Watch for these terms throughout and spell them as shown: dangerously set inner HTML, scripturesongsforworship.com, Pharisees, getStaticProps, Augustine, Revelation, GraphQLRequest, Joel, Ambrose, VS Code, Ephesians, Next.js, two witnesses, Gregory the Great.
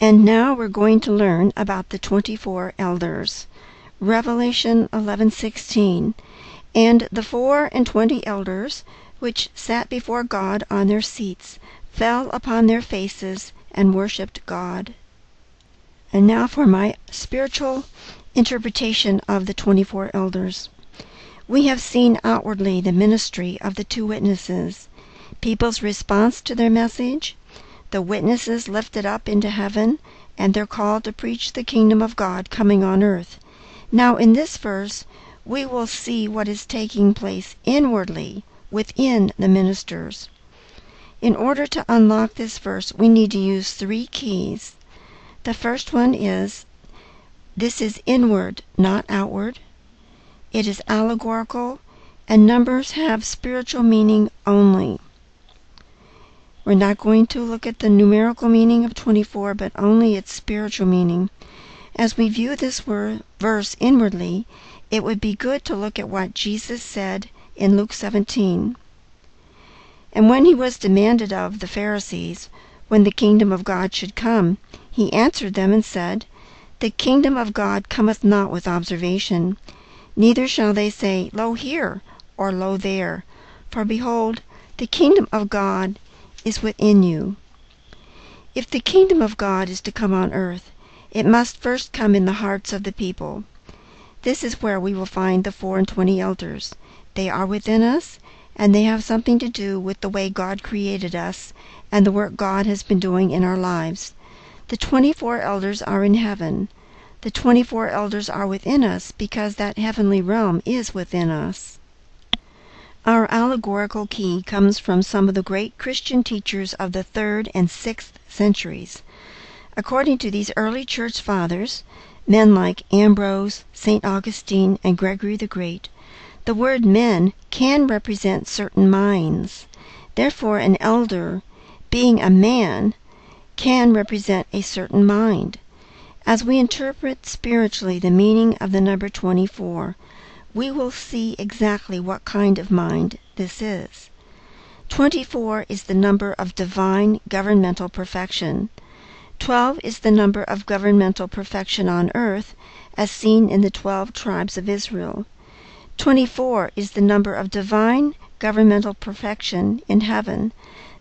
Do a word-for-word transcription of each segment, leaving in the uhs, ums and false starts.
And now we're going to learn about the twenty-four elders. Revelation eleven sixteen. And the four and twenty elders, which sat before God on their seats, fell upon their faces and worshipped God. And now for my spiritual interpretation of the twenty-four elders. We have seen outwardly the ministry of the two witnesses, people's response to their message, the witnesses lifted up into heaven, and their call to preach the kingdom of God coming on earth. Now in this verse, we will see what is taking place inwardly within the ministers. In order to unlock this verse, we need to use three keys. The first one is, this is inward, not outward. It is allegorical, and numbers have spiritual meaning only. We're not going to look at the numerical meaning of twenty-four, but only its spiritual meaning. As we view this word, verse inwardly, it would be good to look at what Jesus said in Luke seventeen. And when he was demanded of the Pharisees when the kingdom of God should come, he answered them and said, The kingdom of God cometh not with observation. Neither shall they say, Lo here, or Lo there. For behold, the kingdom of God is within you. If the kingdom of God is to come on earth, it must first come in the hearts of the people. This is where we will find the four and twenty elders. They are within us, and they have something to do with the way God created us and the work God has been doing in our lives. The twenty-four elders are in heaven. The twenty-four elders are within us because that heavenly realm is within us. Our allegorical key comes from some of the great Christian teachers of the third and sixth centuries. According to these early church fathers, men like Ambrose, Saint Augustine, and Gregory the Great, the word men can represent certain minds. Therefore, an elder, being a man, can represent a certain mind. As we interpret spiritually the meaning of the number twenty-four, we will see exactly what kind of mind this is. twenty-four is the number of divine governmental perfection. twelve is the number of governmental perfection on earth, as seen in the twelve tribes of Israel. twenty-four is the number of divine governmental perfection in heaven,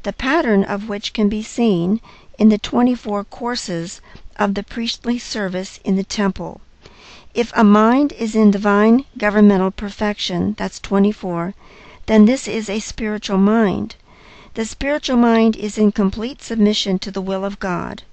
the pattern of which can be seen in the twenty-four courses of the priestly service in the temple. If a mind is in divine governmental perfection, that's twenty-four, then this is a spiritual mind. The spiritual mind is in complete submission to the will of God.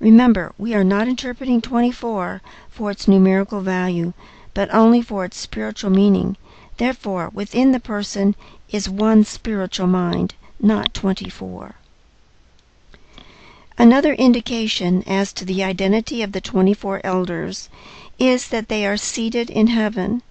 Remember, we are not interpreting twenty-four for its numerical value, but only for its spiritual meaning. Therefore, within the person is one spiritual mind, not twenty-four. Another indication as to the identity of the twenty-four elders is that they are seated in heaven.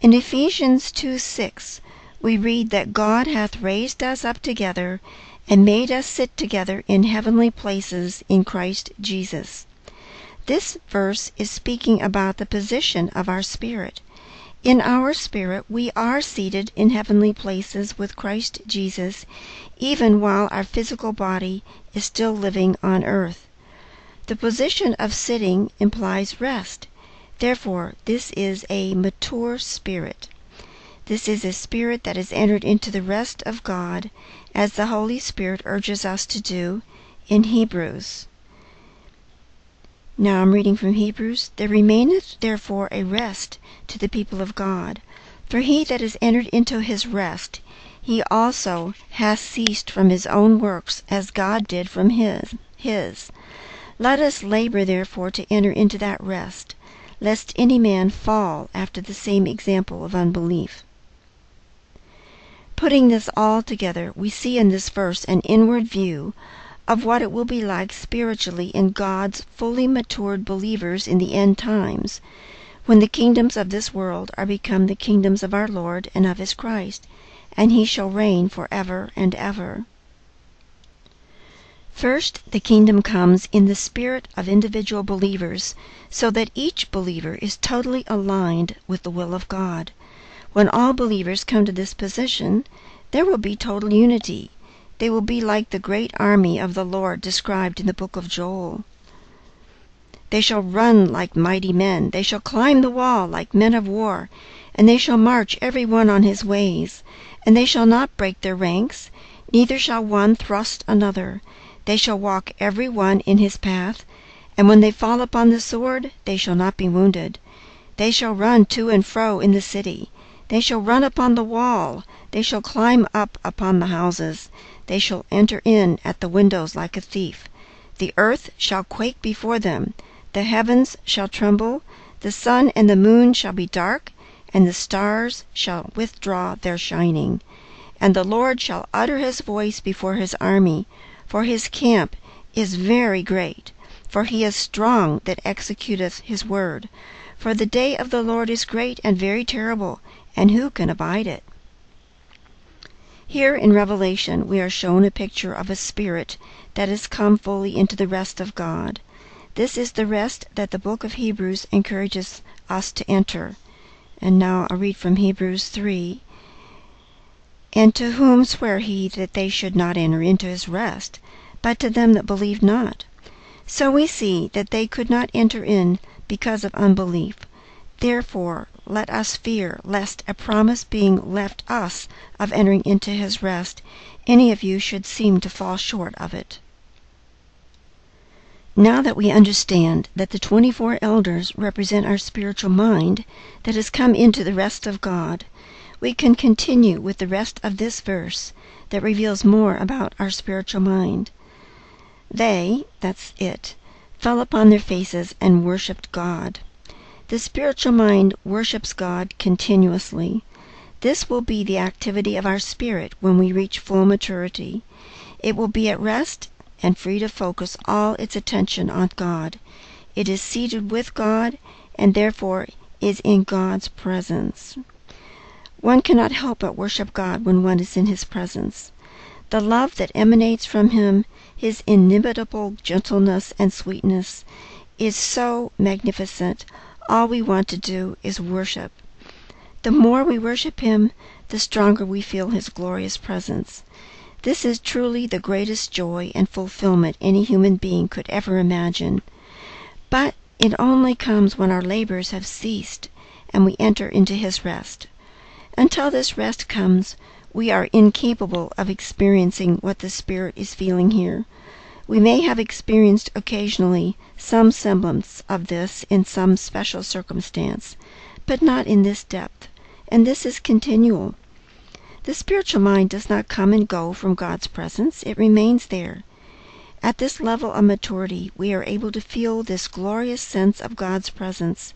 In Ephesians two six, we read that God hath raised us up together and made us sit together in heavenly places in Christ Jesus. This verse is speaking about the position of our spirit. In our spirit, we are seated in heavenly places with Christ Jesus, even while our physical body is still living on earth. The position of sitting implies rest. Therefore, this is a mature spirit. This is a spirit that has entered into the rest of God, as the Holy Spirit urges us to do in Hebrews. Now I'm reading from Hebrews. There remaineth therefore a rest to the people of God. For he that is entered into his rest, he also hath ceased from his own works, as God did from his. his. Let us labor therefore to enter into that rest, lest any man fall after the same example of unbelief. Putting this all together, we see in this verse an inward view of what it will be like spiritually in God's fully matured believers in the end times, when the kingdoms of this world are become the kingdoms of our Lord and of his Christ, and he shall reign for ever and ever. First, the kingdom comes in the spirit of individual believers, so that each believer is totally aligned with the will of God. When all believers come to this position, there will be total unity. They will be like the great army of the Lord described in the book of Joel. They shall run like mighty men. They shall climb the wall like men of war. And they shall march every one on his ways. And they shall not break their ranks, neither shall one thrust another. They shall walk every one in his path. And when they fall upon the sword, they shall not be wounded. They shall run to and fro in the city. They shall run upon the wall. They shall climb up upon the houses. They shall enter in at the windows like a thief. The earth shall quake before them. The heavens shall tremble. The sun and the moon shall be dark, and the stars shall withdraw their shining. And the Lord shall utter his voice before his army, for his camp is very great. For he is strong that executeth his word. For the day of the Lord is great and very terrible, and who can abide it? Here in Revelation we are shown a picture of a spirit that has come fully into the rest of God. This is the rest that the book of Hebrews encourages us to enter. And now I'll read from Hebrews three. And to whom sware he that they should not enter into his rest, but to them that believe not? So we see that they could not enter in because of unbelief. Therefore let us fear lest a promise being left us of entering into his rest, any of you should seem to fall short of it. Now that we understand that the twenty-four elders represent our spiritual mind that has come into the rest of God, we can continue with the rest of this verse that reveals more about our spiritual mind. They, that's it, fell upon their faces and worshipped God. The spiritual mind worships God continuously. This will be the activity of our spirit when we reach full maturity. It will be at rest and free to focus all its attention on God. It is seated with God and therefore is in God's presence. One cannot help but worship God when one is in his presence. The love that emanates from him, his inimitable gentleness and sweetness, is so magnificent. All we want to do is worship. The more we worship him, the stronger we feel his glorious presence. This is truly the greatest joy and fulfillment any human being could ever imagine. But it only comes when our labors have ceased and we enter into his rest. Until this rest comes, we are incapable of experiencing what the Spirit is feeling here. We may have experienced occasionally some semblance of this in some special circumstance, but not in this depth, and this is continual. The spiritual mind does not come and go from God's presence, it remains there. At this level of maturity, we are able to feel this glorious sense of God's presence,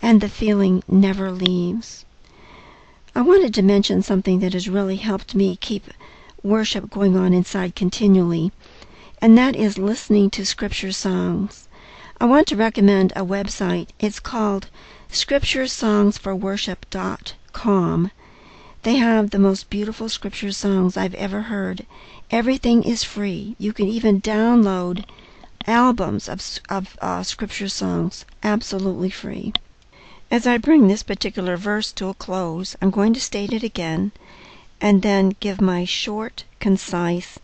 and the feeling never leaves. I wanted to mention something that has really helped me keep worship going on inside continually, and that is listening to scripture songs. I want to recommend a website. It's called scripture songs for worship dot com. They have the most beautiful scripture songs I've ever heard. Everything is free. You can even download albums of, of uh, scripture songs absolutely free. As I bring this particular verse to a close, I'm going to state it again and then give my short, concise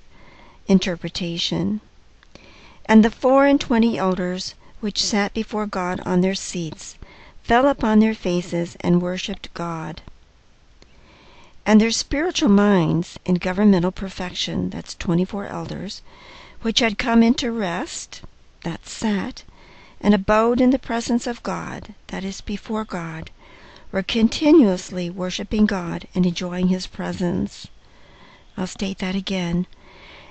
interpretation. And the four and twenty elders which sat before God on their seats fell upon their faces and worshipped God. And their spiritual minds in governmental perfection, that's twenty-four elders, which had come into rest, that's sat, and abode in the presence of God, that is before God, were continuously worshiping God and enjoying his presence. I'll state that again.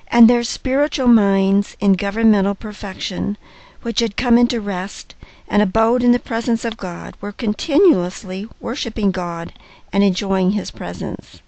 And their spiritual minds in governmental perfection, which had come into rest and abode in the presence of God, were continuously worshiping God and enjoying his presence.